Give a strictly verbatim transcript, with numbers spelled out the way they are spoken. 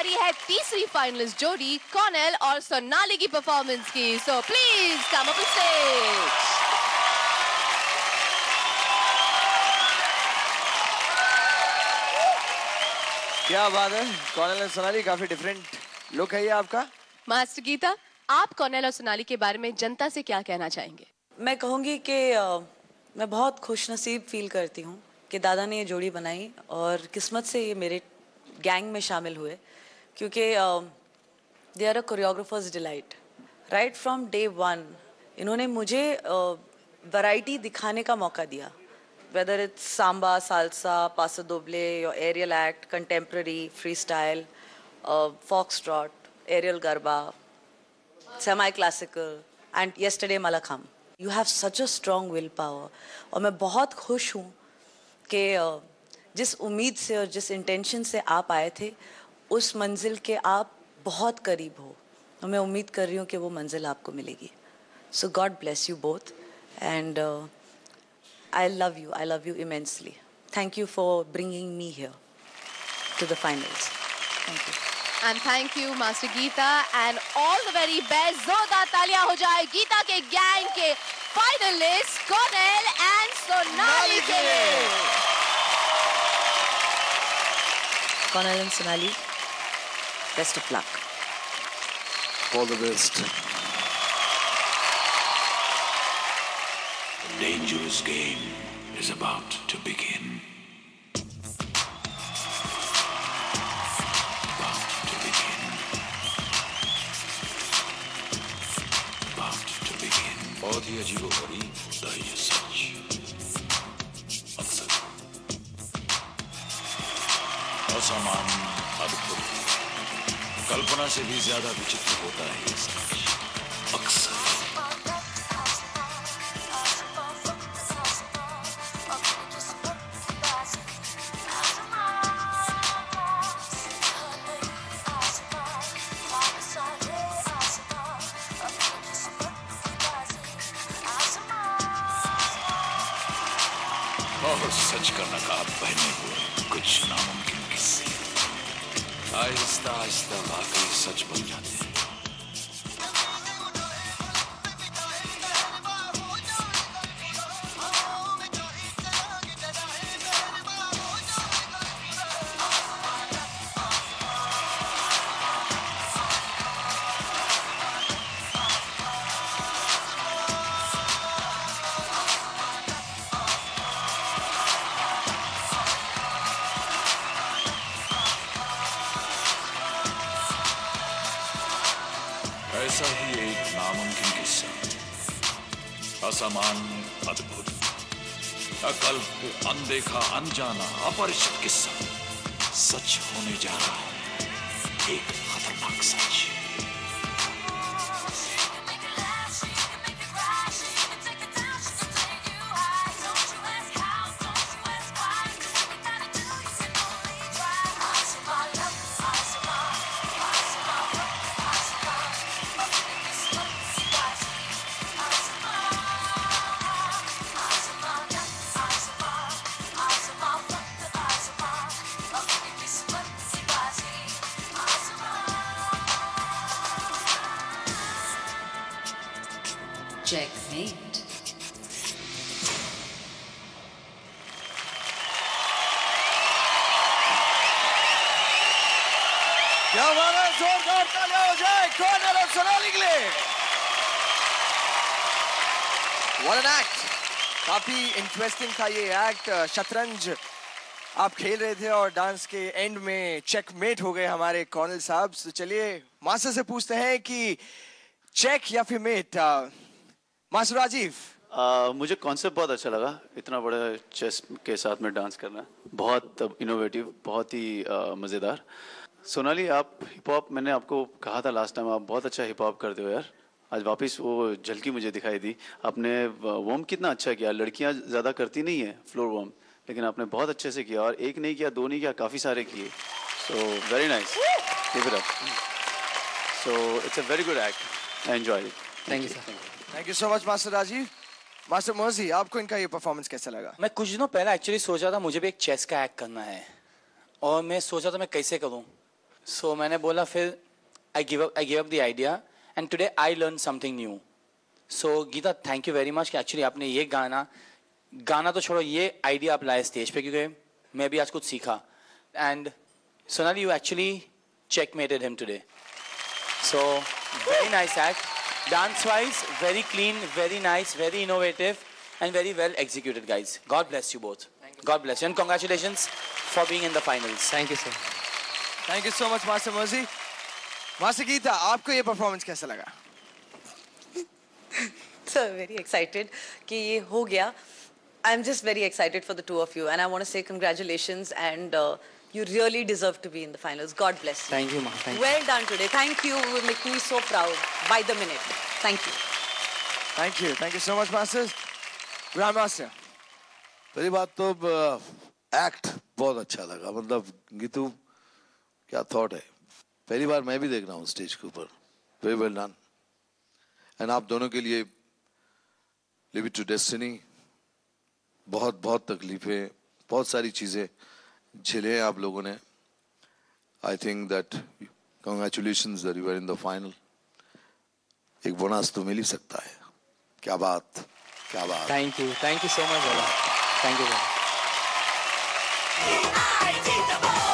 बारी है तीसरी फाइनलिस्ट जोड़ी कॉर्नेल और सोनाली की परफॉर्मेंस की। So please come up stage. क्या बात है, कॉर्नेल और सोनाली, काफी डिफरेंट लुक है ये आपका। मास्टर गीता, आप कॉर्नेल और सोनाली के बारे में जनता से क्या कहना चाहेंगे? मैं कहूँगी कि मैं बहुत खुशनसीब फील करती हूँ कि दादा ने ये जोड़ी बनाई और किस्मत से ये मेरे गैंग में शामिल हुए, क्योंकि they are a choreographers delight. Right from day one इन्होंने मुझे वैरायटी uh, दिखाने का मौका दिया, whether it's samba, salsa, paso doble, aerial act, contemporary, free style, fox trot, aerial garba, semi classical and yesterday mallakhamb. You have such a strong will power और मैं बहुत खुश हूँ कि जिस उम्मीद से और जिस इंटेंशन से आप आए थे उस मंजिल के आप बहुत करीब हो और मैं उम्मीद कर रही हूँ कि वो मंजिल आपको मिलेगी। So God bless you both and I love you. I love you immensely. Thank you for bringing me here to the finals. Thank you. And thank you, Master Geeta, and all the very best. Zordar तालियां हो जाए गीता के gang के finalist Cornell and Sonali के लिए। Cornell and Sonali, best of luck. All the best. Dangerous game is about to begin. About to begin. About to begin. बहुत ही अजीबोगरीब दायिया सच, अक्सर असामान्य, अद्भुत, कल्पना से भी ज्यादा विचित्र होता है सच, अक्सर। और सच का नकाब पहने हुए कुछ नामुमकिन किस्से आहिस्ता आहिस्ता वाकई सच बन जाते हैं। ऐसा ही एक नामुमकिन किस्सा, असामान्य, अद्भुत, अकल्प, अनदेखा, अनजाना, अपरिचित किस्सा सच होने जा रहा है। एक खतरनाक सच। Checkmate. क्या बात है, जोरदार तालियां हो जाए कॉर्नेल और सोनाली के लिए। What an act! काफी इंटरेस्टिंग था ये एक्ट। शतरंज आप खेल रहे थे और डांस के एंड में चेकमेट हो गए हमारे कॉर्नेल साहब। तो चलिए मास्टर से पूछते हैं कि चेक या फिर मेट। मास्टर राजीव, uh, मुझे कॉन्सेप्ट बहुत अच्छा लगा, इतना बड़ा चेस के साथ में डांस करना, बहुत इनोवेटिव, बहुत ही uh, मज़ेदार। सोनाली, आप हिप हॉप, मैंने आपको कहा था लास्ट टाइम, आप बहुत अच्छा हिप हॉप करते हो यार। आज वापस वो झलकी मुझे दिखाई दी। आपने वॉर्म कितना अच्छा किया। लड़कियां ज़्यादा करती नहीं है फ्लोर वॉर्म, लेकिन आपने बहुत अच्छे से किया और एक नहीं किया, दो नहीं किया, काफ़ी सारे किए। So very nice, so it's a very good act, I enjoy it. Thank you sir. Thank you so much master Rajiv. Master Moji, आपको इनका ये परफॉर्मेंस कैसा लगा? मैं कुछ दिनों पहले एक्चुअली सोच रहा था मुझे भी एक चेस का एक्ट करना है और मैं सोच रहा था मैं कैसे करूं, सो मैंने बोला फिर I give up I give up the idea and today I learn something new. So Geeta thank you very much कि एक्चुअली आपने ये गाना गाना तो छोड़ो ये आइडिया आप लाए स्टेज पे, क्योंकि मैं भी आज कुछ सीखा. And Sonali you actually checkmated him today. So very nice act, dance wise very clean, very nice, very innovative and very well executed guys. God bless you both. Thank you. God bless you and congratulations for being in the finals. Thank you sir. Thank you so much Master Mozi. Master Geeta, aapko ye performance kaisa laga? So very excited ki ye ho gaya. I'm just very excited for the two of you and I want to say congratulations and uh, you really deserve to be in the finals. God bless you. Thank you, ma. Thank well you. done today. Thank you. You make me so proud by the minute. Thank you. Thank you. Thank you so much, masters. Grandmaster. पहली बात तो act बहुत अच्छा लगा. मतलब गीतू क्या thought है. पहली बार मैं भी देख रहा हूँ स्टेज के ऊपर. Very well done. And आप दोनों के लिए Leave it to Destiny. बहुत बहुत तकलीफें, बहुत सारी चीजें झेले आप लोगों ने. I think that congratulations that you are in the final. एक बोनस तो मिल ही सकता है. क्या बात, क्या बात. Thank you, thank you so much. Thank you.